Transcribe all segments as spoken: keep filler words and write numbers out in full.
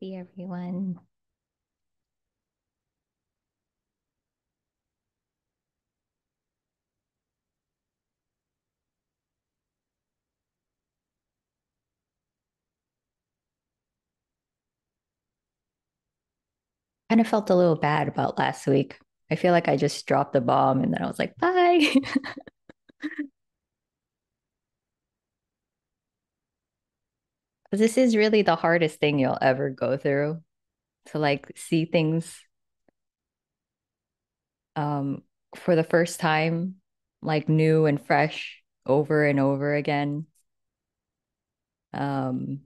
see everyone. Kind of felt a little bad about last week. I feel like I just dropped the bomb and then I was like, bye. This is really the hardest thing you'll ever go through, to like see things um, for the first time, like new and fresh over and over again. Um,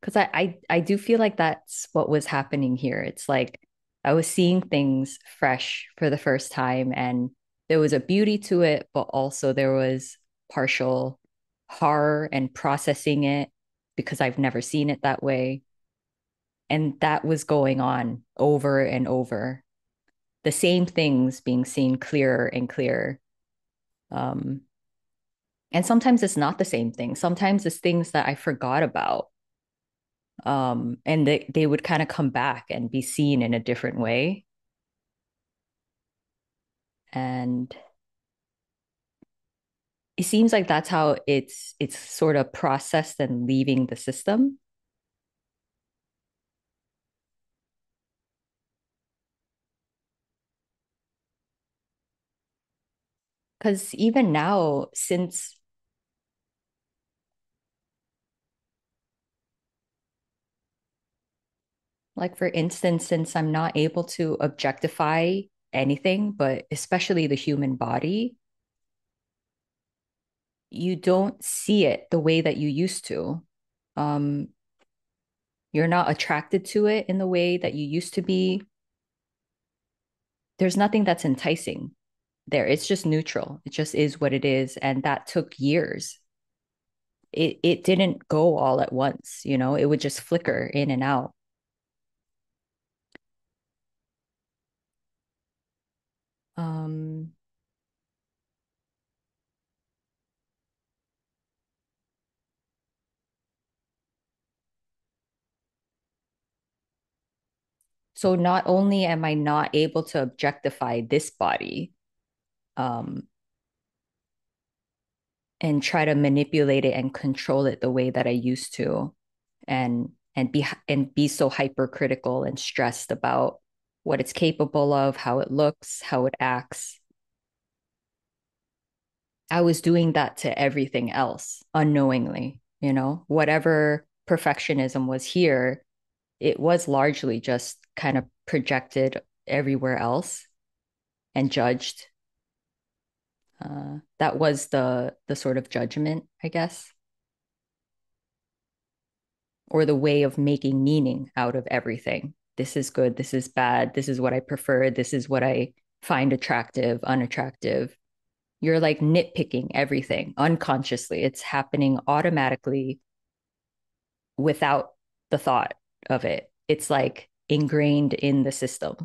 Because I, I, I do feel like that's what was happening here. It's like I was seeing things fresh for the first time, and there was a beauty to it, but also there was partial horror and processing it because I've never seen it that way. And that was going on over and over. The same things being seen clearer and clearer. Um, and sometimes it's not the same thing. Sometimes it's things that I forgot about. Um, and they, they would kind of come back and be seen in a different way. And it seems like that's how it's it's sort of processed and leaving the system. Because even now, since like for instance, since I'm not able to objectify anything, but especially the human body, you don't see it the way that you used to. Um, you're not attracted to it in the way that you used to be. There's nothing that's enticing there. It's just neutral. It just is what it is. And that took years. It, it didn't go all at once, you know, it would just flicker in and out. Um... So not only am I not able to objectify this body um, and try to manipulate it and control it the way that I used to, and and be and be so hypercritical and stressed about what it's capable of, how it looks, how it acts. I was doing that to everything else unknowingly, you know, whatever perfectionism was here, it was largely just kind of projected everywhere else and judged. Uh, that was the the sort of judgment, I guess, or the way of making meaning out of everything. This is good, this is bad, this is what I prefer, this is what I find attractive, unattractive. You're like nitpicking everything unconsciously. It's happening automatically without the thought of it. It's like ingrained in the system.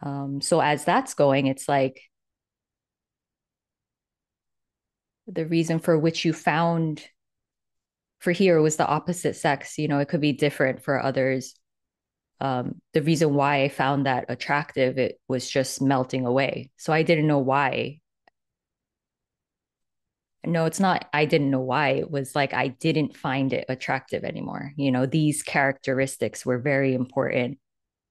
Um, so as that's going, it's like the reason for which you found for here was the opposite sex. You know, it could be different for others. Um, the reason why I found that attractive, it was just melting away. So I didn't know why. No, it's not. I didn't know why. It was like I didn't find it attractive anymore. You know, these characteristics were very important.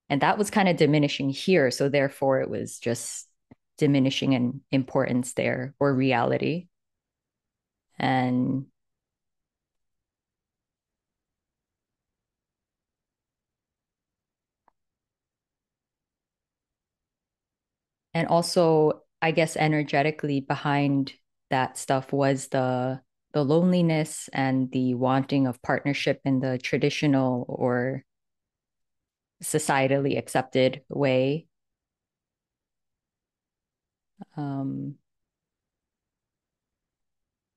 And that was kind of diminishing here. So therefore, it was just diminishing in importance there, or reality. And and also, I guess, energetically behind that stuff was the the loneliness and the wanting of partnership in the traditional or societally accepted way. Um,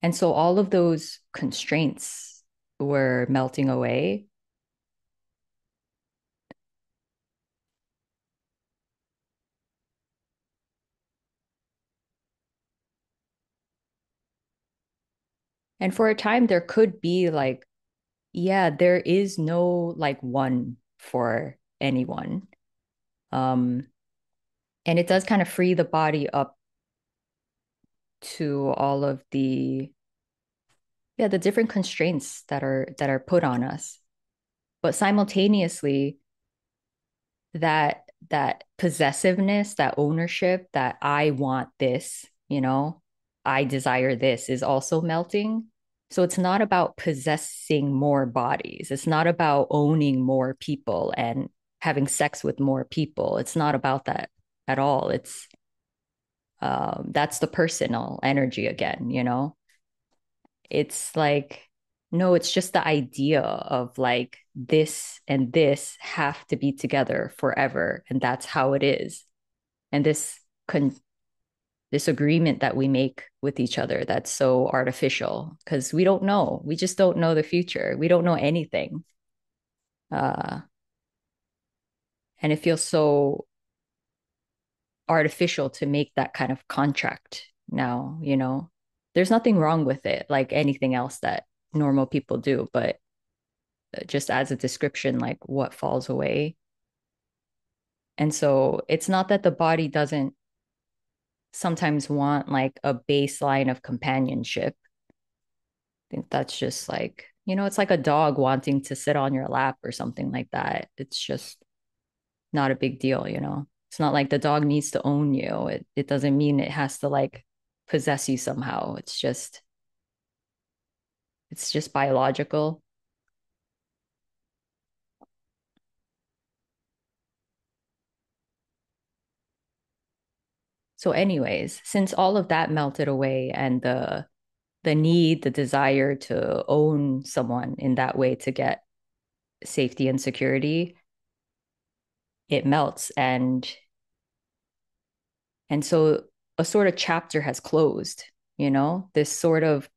and so all of those constraints were melting away. And for a time, there could be like, yeah, there is no like one for anyone. Um, and it does kind of free the body up to all of the, yeah, the different constraints that are, that are put on us. But simultaneously, that, that possessiveness, that ownership, that I want this, you know, I desire this is also melting. So it's not about possessing more bodies. It's not about owning more people and having sex with more people. It's not about that at all. It's, um, that's the personal energy again, you know? It's like, no, it's just the idea of like this and this have to be together forever. And that's how it is. And this con- this agreement that we make with each other, that's so artificial because we don't know. We just don't know the future. We don't know anything. Uh, and it feels so artificial to make that kind of contract now, you know? There's nothing wrong with it, like anything else that normal people do, but just as a description, like what falls away. And so it's not that the body doesn't sometimes want like a baseline of companionship. I think that's just like, you know, it's like a dog wanting to sit on your lap or something like that. It's just not a big deal, you know? It's not like the dog needs to own you. It it doesn't mean it has to like possess you somehow. It's just, it's just biological. So anyways, since all of that melted away and the the need, the desire to own someone in that way to get safety and security, it melts. And, and so a sort of chapter has closed, you know, this sort of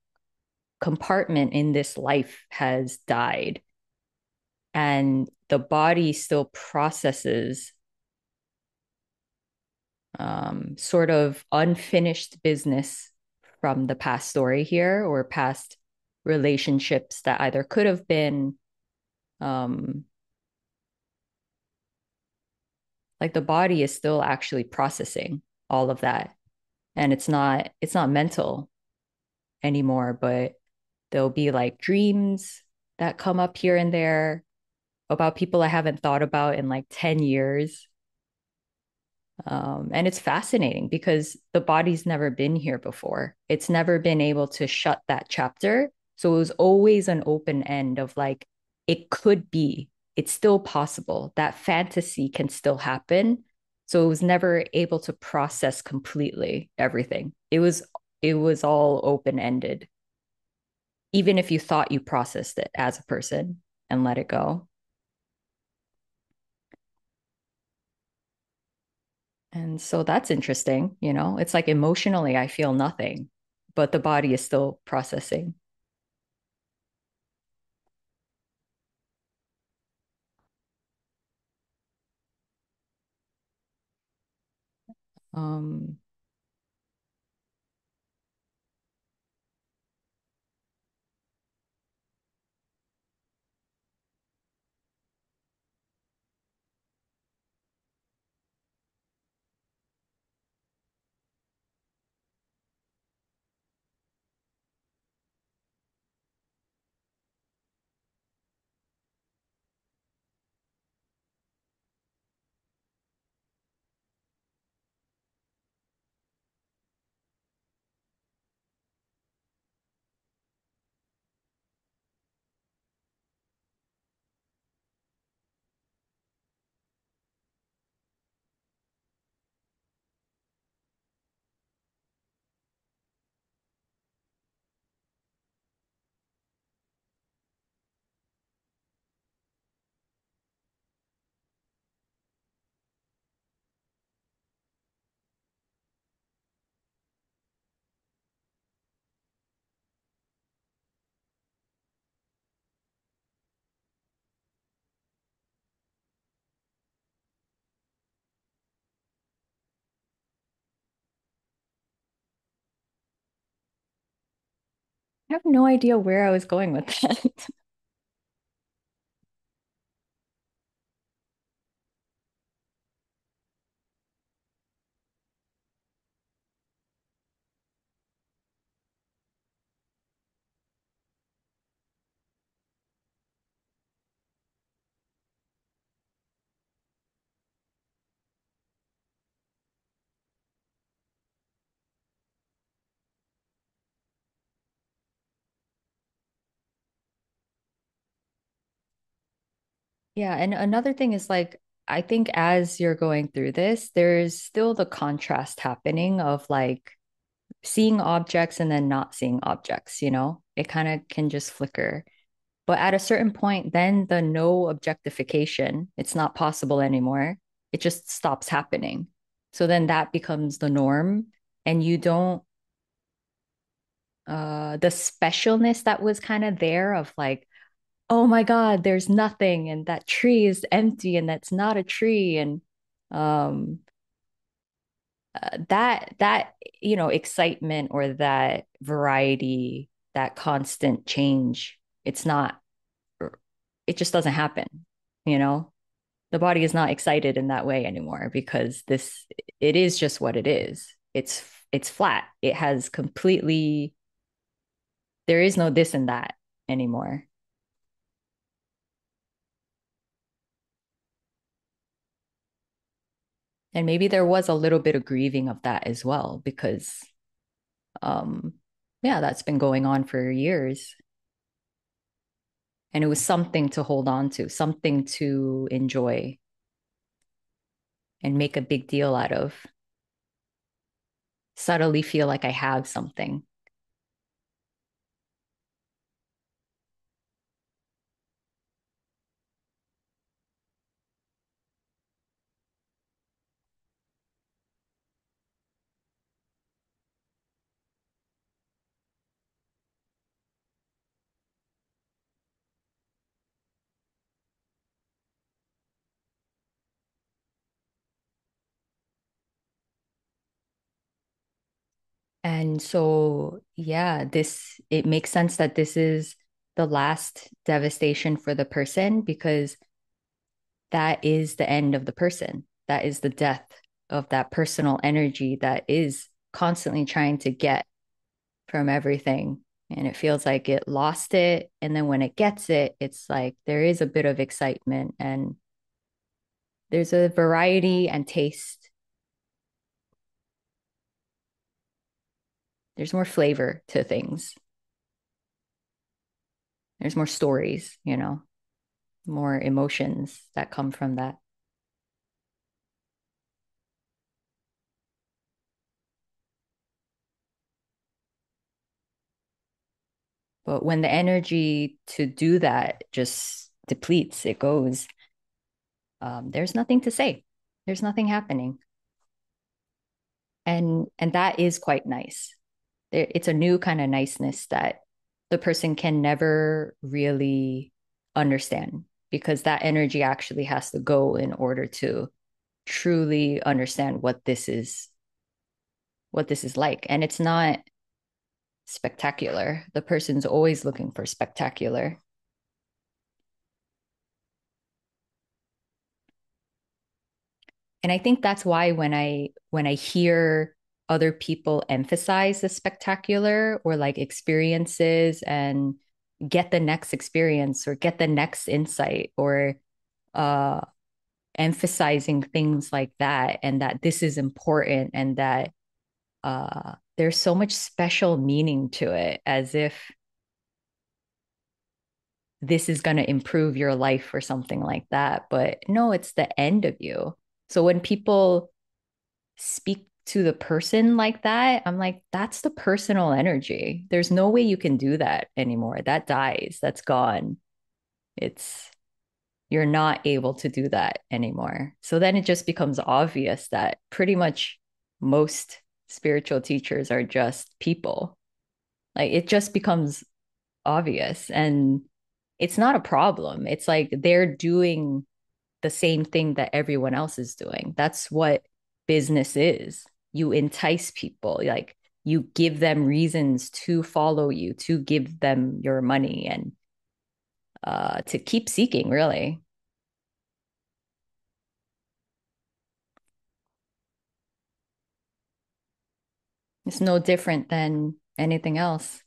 compartment in this life has died. And the body still processes um, sort of unfinished business from the past story here, or past relationships that either could have been, um, like the body is still actually processing all of that. And it's not, it's not mental anymore, but there'll be like dreams that come up here and there about people I haven't thought about in like ten years. Um, and it's fascinating because the body's never been here before. It's never been able to shut that chapter. So it was always an open end of like, it could be, it's still possible. That fantasy can still happen. So it was never able to process completely everything. It was, it was all open-ended. Even if you thought you processed it as a person and let it go. And so that's interesting, you know, it's like emotionally I feel nothing, but the body is still processing. Um, I have no idea where I was going with that. Yeah, and another thing is like I think as you're going through this, there's still the contrast happening of like seeing objects and then not seeing objects, you know? It kind of can just flicker. But at a certain point, then the no objectification, it's not possible anymore. It just stops happening. So then that becomes the norm, and you don't uh the specialness that was kind of there of like, oh my God, there's nothing, and that tree is empty, and that's not a tree, and um uh, that that you know excitement or that variety, that constant change, it's not, it just doesn't happen, you know? The body is not excited in that way anymore because this it is just what it is. It's it's flat. It has completely there is no this and that anymore. And maybe there was a little bit of grieving of that as well, because, um, yeah, that's been going on for years. And it was something to hold on to, something to enjoy and make a big deal out of. Subtly feel like I have something. And so, yeah, this, it makes sense that this is the last devastation for the person, because that is the end of the person. That is the death of that personal energy that is constantly trying to get from everything. And it feels like it lost it. And then when it gets it, it's like there is a bit of excitement, and there's a variety and taste. There's more flavor to things. There's more stories, you know, more emotions that come from that. But when the energy to do that just depletes, it goes, um, there's nothing to say. There's nothing happening. And, and that is quite nice. It's a new kind of niceness that the person can never really understand, because that energy actually has to go in order to truly understand what this is, what this is like. And it's not spectacular. The person's always looking for spectacular. And I think that's why when I, when I hear other people emphasize the spectacular or like experiences and get the next experience or get the next insight or uh, emphasizing things like that, and that this is important, and that uh, there's so much special meaning to it, as if this is going to improve your life or something like that. But no, it's the end of you. So when people speak to the person like that, I'm like, that's the personal energy. There's no way you can do that anymore. That dies. That's gone. It's, you're not able to do that anymore. So then it just becomes obvious that pretty much most spiritual teachers are just people. Like, it just becomes obvious, and it's not a problem. It's like they're doing the same thing that everyone else is doing. That's what business is. You entice people, like you give them reasons to follow you, to give them your money, and uh, to keep seeking, really. It's no different than anything else.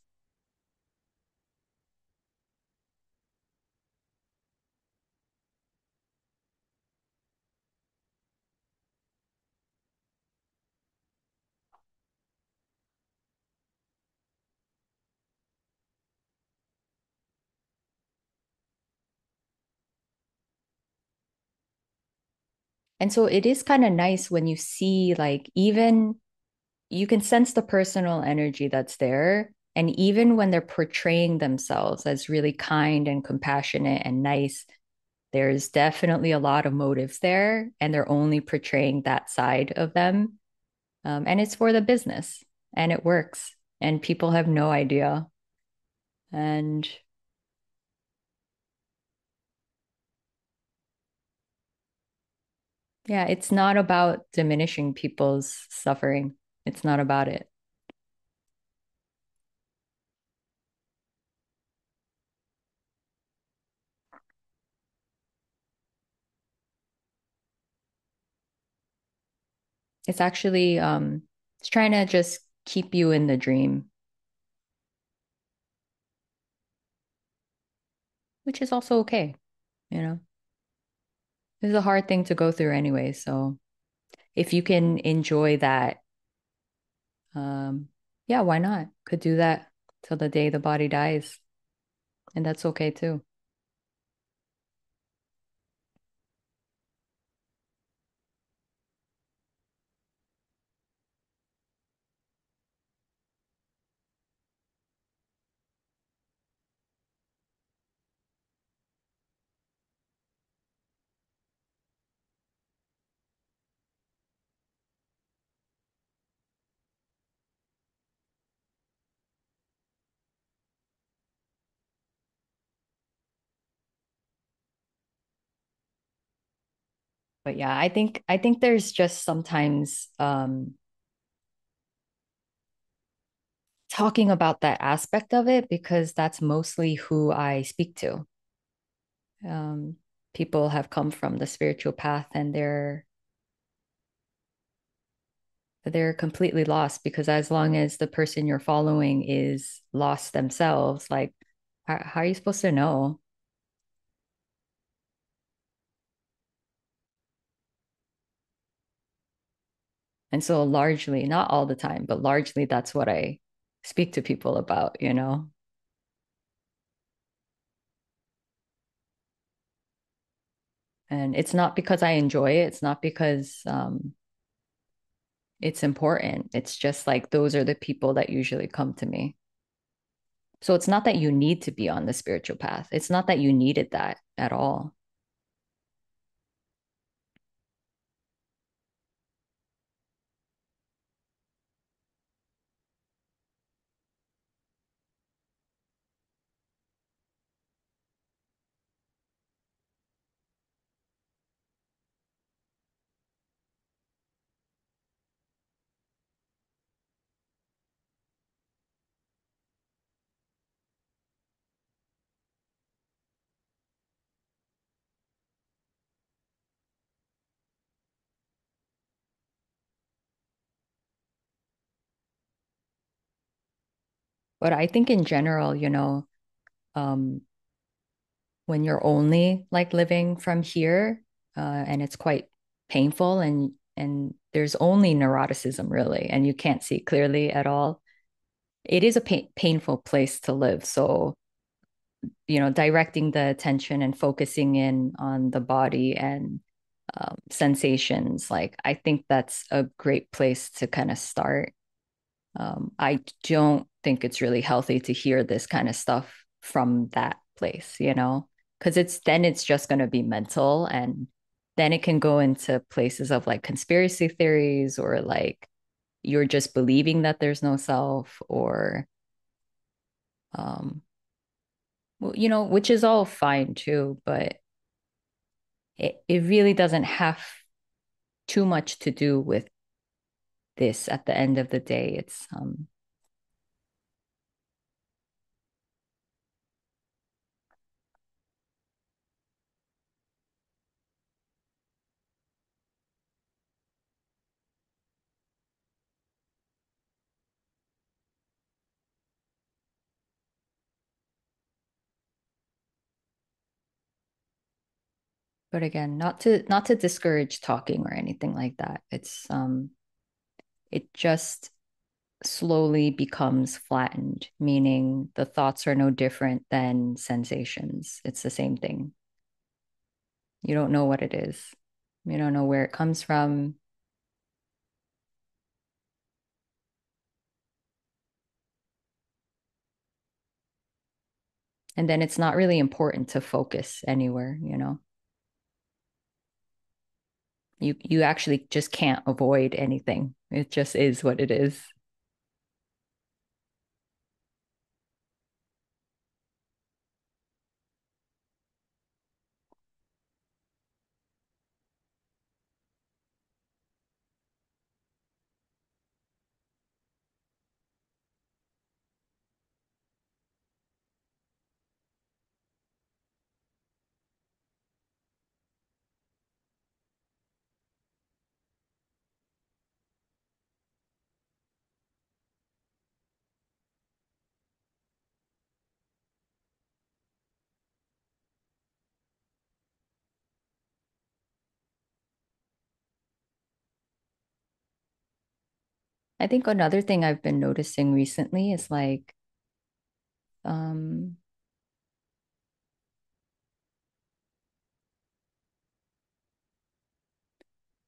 And so it is kind of nice when you see, like, even you can sense the personal energy that's there. And even when they're portraying themselves as really kind and compassionate and nice, there's definitely a lot of motives there, and they're only portraying that side of them. Um, and it's for the business, and it works, and people have no idea. And yeah, it's not about diminishing people's suffering. It's not about it. It's actually, um, it's trying to just keep you in the dream, which is also okay, you know. It's a hard thing to go through anyway. So if you can enjoy that, um, yeah, why not? Could do that till the day the body dies. And that's okay too. But yeah, I think I think there's just sometimes um, talking about that aspect of it, because that's mostly who I speak to. Um, people have come from the spiritual path, and they're they're completely lost, because as long as the person you're following is lost themselves, like how, how are you supposed to know? And so largely, not all the time, but largely that's what I speak to people about, you know? And it's not because I enjoy it. It's not because um, it's important. It's just like, those are the people that usually come to me. So it's not that you need to be on the spiritual path. It's not that you needed that at all. But I think in general, you know, um, when you're only like living from here, uh, and it's quite painful, and and there's only neuroticism really, and you can't see clearly at all. It is a pa- painful place to live. So, you know, directing the attention and focusing in on the body and um, sensations, like I think that's a great place to kind of start. Um, I don't think it's really healthy to hear this kind of stuff from that place, you know, because it's then it's just going to be mental, and then it can go into places of like conspiracy theories, or like you're just believing that there's no self, or, um, well, you know, which is all fine too, but it, it really doesn't have too much to do with this at the end of the day. It's, um, But again, not to not to discourage talking or anything like that. It's um, it just slowly becomes flattened, meaning the thoughts are no different than sensations. It's the same thing. You don't know what it is. You don't know where it comes from. And then it's not really important to focus anywhere, you know. You you actually just can't avoid anything. It just is what it is. I think another thing I've been noticing recently is like, um,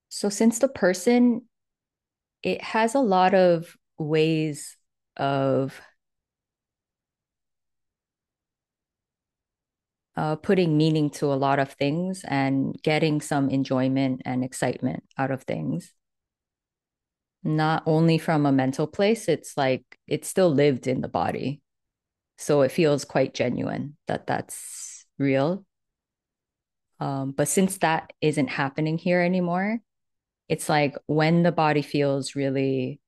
so since the person, it has a lot of ways of uh, putting meaning to a lot of things and getting some enjoyment and excitement out of things. Not only from a mental place, it's like it's still lived in the body. So it feels quite genuine that that's real. Um, but since that isn't happening here anymore, it's like when the body feels really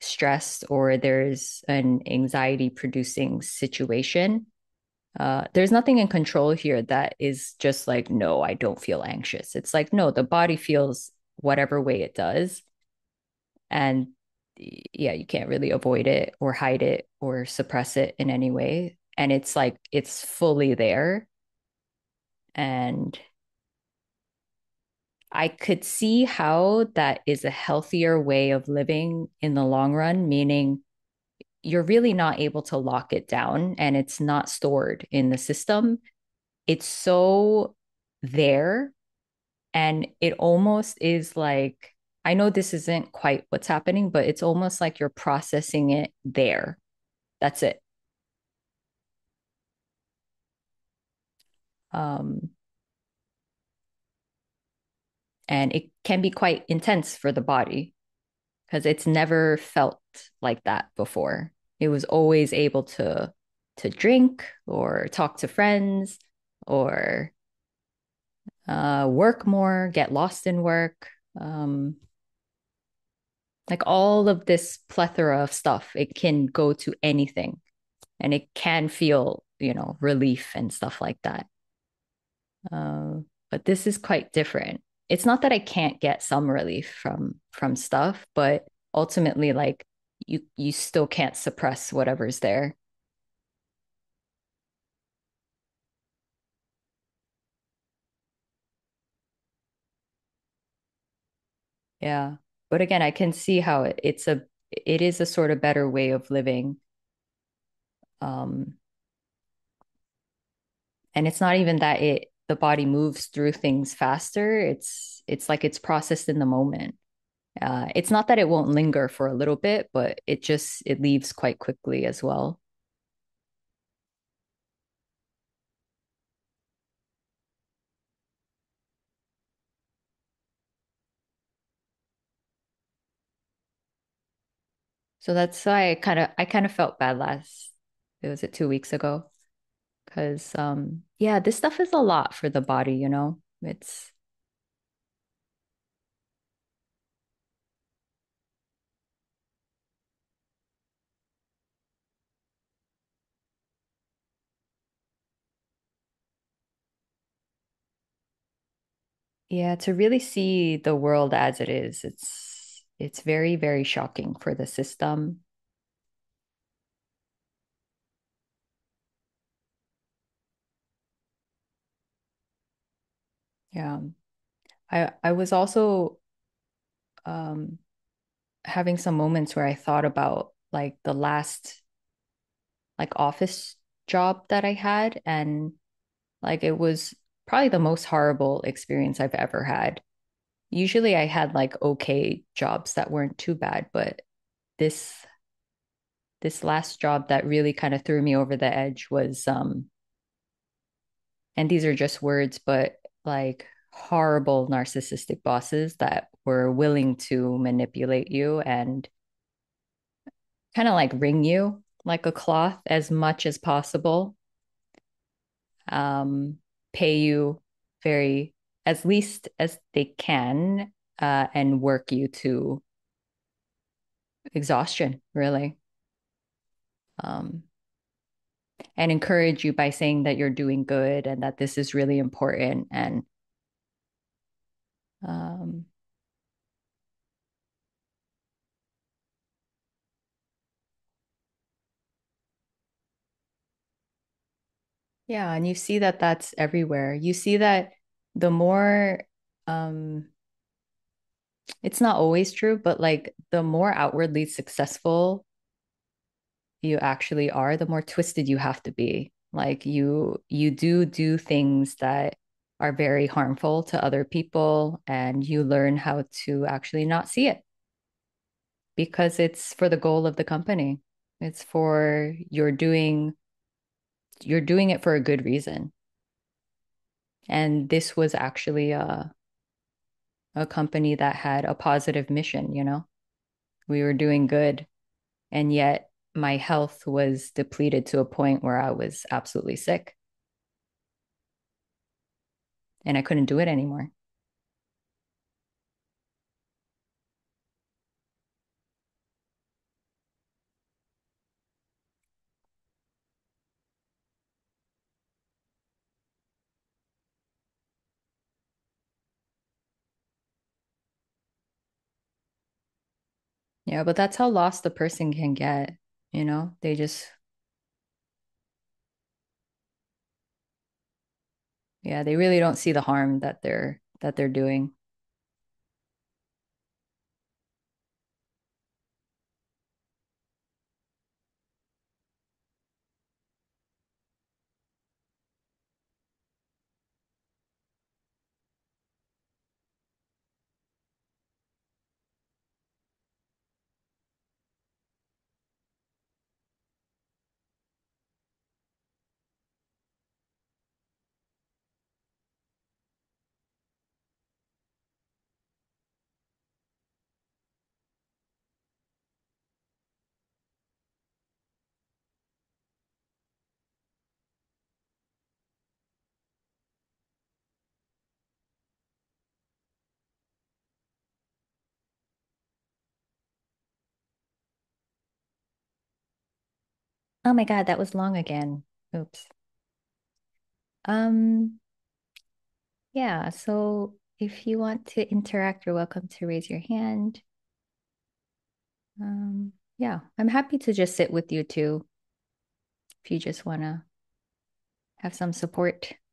stressed or there's an anxiety producing situation, uh, there's nothing in control here that is just like, no, I don't feel anxious. It's like, no, the body feels whatever way it does. And yeah, you can't really avoid it or hide it or suppress it in any way. And it's like, it's fully there. And I could see how that is a healthier way of living in the long run, meaning you're really not able to lock it down and it's not stored in the system. It's so there. And it almost is like, I know this isn't quite what's happening, but it's almost like you're processing it there. That's it. Um, and it can be quite intense for the body because it's never felt like that before. It was always able to to drink or talk to friends or uh, work more, get lost in work. Um, Like all of this plethora of stuff, it can go to anything and it can feel, you know, relief and stuff like that. Uh, but this is quite different. It's not that I can't get some relief from from stuff, but ultimately, like you, you still can't suppress whatever's there. Yeah. But again, I can see how it, it's a it is a sort of better way of living. Um, and it's not even that it the body moves through things faster. It's it's like it's processed in the moment. Uh, it's not that it won't linger for a little bit, but it just it leaves quite quickly as well. So that's why I kind of I kind of felt bad last, it was it two weeks ago, because um yeah, this stuff is a lot for the body, you know. It's yeah, to really see the world as it is. It's it's very, very shocking for the system. Yeah. I I was also um having some moments where I thought about like the last like office job that I had, and like it was probably the most horrible experience I've ever had. Usually I had like okay jobs that weren't too bad, but this this last job that really kind of threw me over the edge was um and these are just words, but like horrible narcissistic bosses that were willing to manipulate you and kind of like wring you like a cloth as much as possible, um, pay you very as least as they can, uh, and work you to exhaustion, really. Um, and encourage you by saying that you're doing good and that this is really important. And um, yeah, and you see that that's everywhere. You see that the more, um, it's not always true, but like the more outwardly successful you actually are, the more twisted you have to be. Like you, you do do things that are very harmful to other people, and you learn how to actually not see it because it's for the goal of the company. It's for you're doing, you're doing it for a good reason. And this was actually a, a company that had a positive mission, you know, we were doing good, and yet my health was depleted to a point where I was absolutely sick. And I couldn't do it anymore. Yeah, but that's how lost the person can get, you know? They just, yeah, they really don't see the harm that they're that they're doing. Oh my God, that was long again. Oops. Um, yeah, so if you want to interact, you're welcome to raise your hand. Um, yeah, I'm happy to just sit with you too if you just want to have some support.